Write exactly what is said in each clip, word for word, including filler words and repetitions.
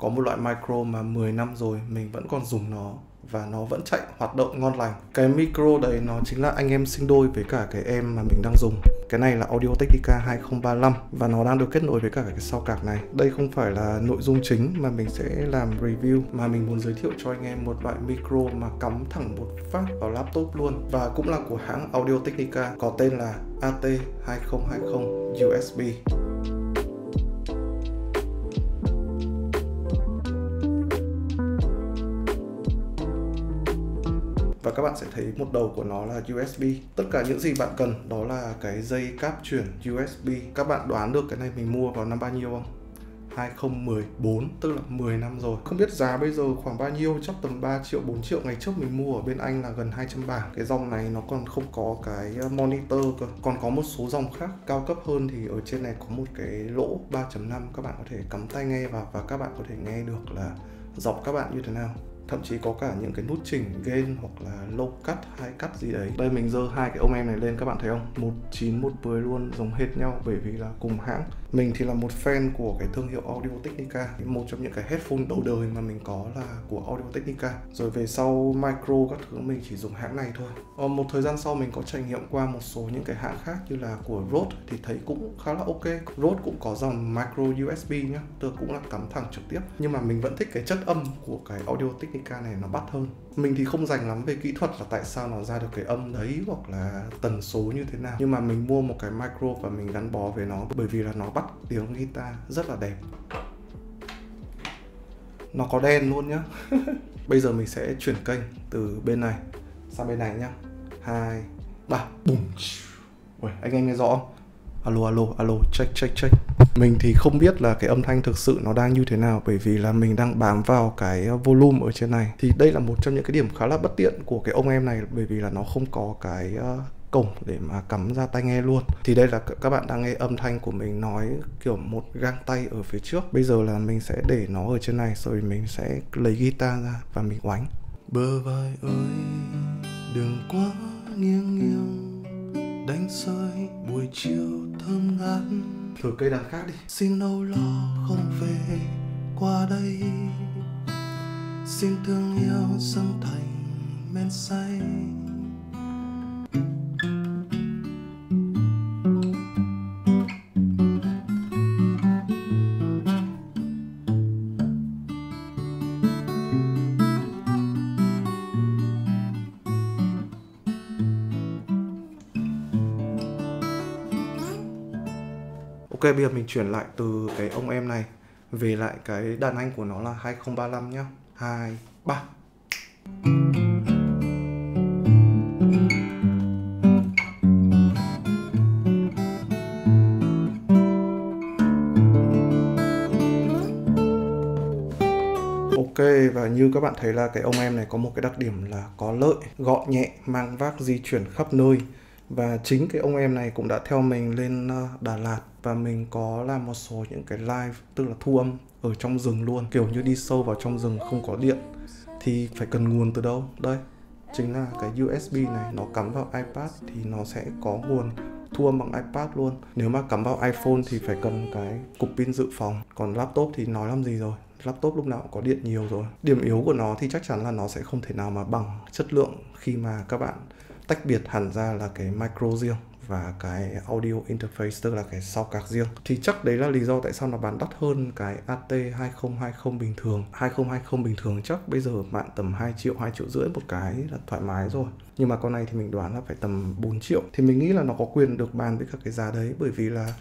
Có một loại micro mà mười năm rồi mình vẫn còn dùng nó và nó vẫn chạy hoạt động ngon lành. Cái micro đấy nó chính là anh em sinh đôi với cả cái em mà mình đang dùng. Cái này là Audio Technica hai không ba lăm và nó đang được kết nối với cả cái sao card này. Đây không phải là nội dung chính mà mình sẽ làm review, mà mình muốn giới thiệu cho anh em một loại micro mà cắm thẳng một phát vào laptop luôn, và cũng là của hãng Audio Technica, có tên là A T hai không hai không u ét bê. Và các bạn sẽ thấy một đầu của nó là u ét bê. Tất cả những gì bạn cần đó là cái dây cáp chuyển u ét bê. Các bạn đoán được cái này mình mua vào năm bao nhiêu không? hai không một bốn, tức là mười năm rồi. Không biết giá bây giờ khoảng bao nhiêu, chắc tầm ba triệu, bốn triệu. Ngày trước mình mua ở bên Anh là gần hai trăm bảng. Cái dòng này nó còn không có cái monitor cơ. Còn có một số dòng khác cao cấp hơn thì ở trên này có một cái lỗ ba chấm năm, các bạn có thể cắm tai nghe vào và các bạn có thể nghe được là giọng các bạn như thế nào. Thậm chí có cả những cái nút chỉnh gain hoặc là low cut, high cut gì đấy. Đây mình dơ hai cái ông em này lên, các bạn thấy không? một chín một mười luôn, giống hệt nhau bởi vì là cùng hãng. Mình thì là một fan của cái thương hiệu Audio Technica. Một trong những cái headphone đầu đời mà mình có là của Audio Technica. Rồi về sau micro các thứ mình chỉ dùng hãng này thôi. Ở một thời gian sau mình có trải nghiệm qua một số những cái hãng khác như là của Rode thì thấy cũng khá là ok. Rode cũng có dòng micro u ét bê nhá, tức cũng là cắm thẳng trực tiếp. Nhưng mà mình vẫn thích cái chất âm của cái Audio Technica này, nó bắt hơn. Mình thì không rành lắm về kỹ thuật là tại sao nó ra được cái âm đấy hoặc là tần số như thế nào, nhưng mà mình mua một cái micro và mình gắn bó với nó bởi vì là nó bắt tiếng guitar rất là đẹp. Nó có đen luôn nhá. Bây giờ mình sẽ chuyển kênh từ bên này sang bên này nhá. Hai ba bùng. Ui, anh em nghe rõ không? Alo alo alo, check check check. Mình thì không biết là cái âm thanh thực sự nó đang như thế nào bởi vì là mình đang bám vào cái volume ở trên này. Thì đây là một trong những cái điểm khá là bất tiện của cái ông em này bởi vì là nó không có cái cổng để mà cắm ra tai nghe luôn. Thì đây là các bạn đang nghe âm thanh của mình nói kiểu một gang tay ở phía trước. Bây giờ là mình sẽ để nó ở trên này rồi mình sẽ lấy guitar ra và mình oánh. Bờ vai ơi đừng quá nghiêng nghiêng, đánh rơi buổi chiều thơm ngát. Thử cây đàn khác đi. Xin đâu lo không về qua đây, xin thương yêu dâng thành men say. Ok, bây giờ mình chuyển lại từ cái ông em này về lại cái đàn anh của nó là hai không ba lăm nhá. Hai ba. Ok, và như các bạn thấy là cái ông em này có một cái đặc điểm là có lợi, gọn nhẹ, mang vác di chuyển khắp nơi. Và chính cái ông em này cũng đã theo mình lên Đà Lạt và mình có làm một số những cái live, tức là thu âm ở trong rừng luôn, kiểu như đi sâu vào trong rừng không có điện thì phải cần nguồn từ đâu. Đây chính là cái u ét bê này, nó cắm vào iPad thì nó sẽ có nguồn thu âm bằng iPad luôn. Nếu mà cắm vào iPhone thì phải cần cái cục pin dự phòng, còn laptop thì nói làm gì rồi, laptop lúc nào cũng có điện nhiều rồi. Điểm yếu của nó thì chắc chắn là nó sẽ không thể nào mà bằng chất lượng khi mà các bạn tách biệt hẳn ra là cái micro riêng và cái audio interface, tức là cái sao card riêng. Thì chắc đấy là lý do tại sao nó bán đắt hơn cái A T hai không hai không bình thường. Hai không hai không bình thường chắc bây giờ bạn tầm hai triệu, hai triệu rưỡi một cái là thoải mái rồi, nhưng mà con này thì mình đoán là phải tầm bốn triệu. Thì mình nghĩ là nó có quyền được bàn với các cái giá đấy bởi vì là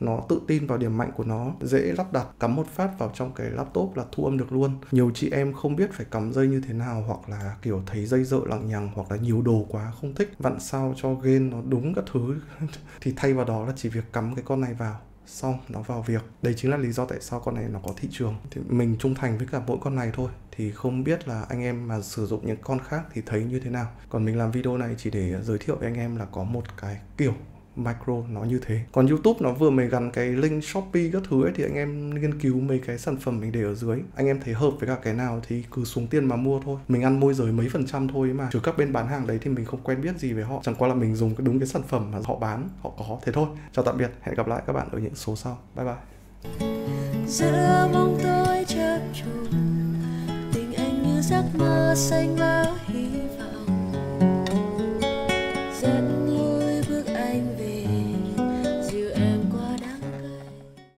nó tự tin vào điểm mạnh của nó, dễ lắp đặt, cắm một phát vào trong cái laptop là thu âm được luôn. Nhiều chị em không biết phải cắm dây như thế nào, hoặc là kiểu thấy dây dợ lằng nhằng, hoặc là nhiều đồ quá không thích, vặn sao cho gain nó đúng các thứ. Thì thay vào đó là chỉ việc cắm cái con này vào, xong nó vào việc. Đấy chính là lý do tại sao con này nó có thị trường. Thì mình trung thành với cả mỗi con này thôi. Thì không biết là anh em mà sử dụng những con khác thì thấy như thế nào. Còn mình làm video này chỉ để giới thiệu với anh em là có một cái kiểu micro nó như thế. Còn YouTube nó vừa mới gắn cái link Shopee các thứ ấy, thì anh em nghiên cứu mấy cái sản phẩm mình để ở dưới, anh em thấy hợp với cả cái nào thì cứ xuống tiền mà mua thôi. Mình ăn môi giới mấy phần trăm thôi mà, chứ các bên bán hàng đấy thì mình không quen biết gì với họ, chẳng qua là mình dùng cái đúng cái sản phẩm mà họ bán, họ có, thế thôi. Chào tạm biệt, hẹn gặp lại các bạn ở những số sau. Bye bye. giấc mơ xanh mơ hy vọng.